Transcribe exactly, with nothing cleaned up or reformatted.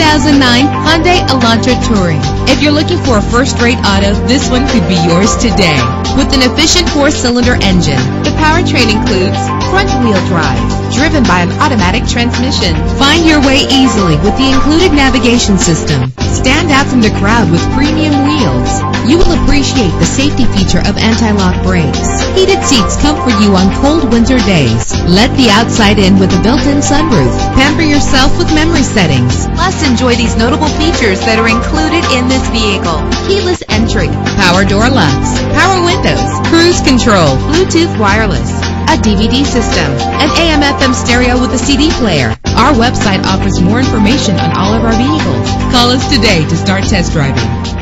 two thousand nine Hyundai Elantra Touring. If you're looking for a first-rate auto, this one could be yours today. With an efficient four-cylinder engine, the powertrain includes front-wheel drive, driven by an automatic transmission. Find your way easily with the included navigation system. Stand out from the crowd with premium wheels. You will appreciate the safety feature of anti-lock brakes. Heated seats comfort you on cold winter days. Let the outside in with a built-in sunroof. Pamper yourself with memory settings. Plus, enjoy these notable features that are included in this vehicle: keyless entry, power door locks, power windows, cruise control, Bluetooth wireless, a D V D system, an A M F M stereo with a C D player. Our website offers more information on all of our vehicles. Call us today to start test driving.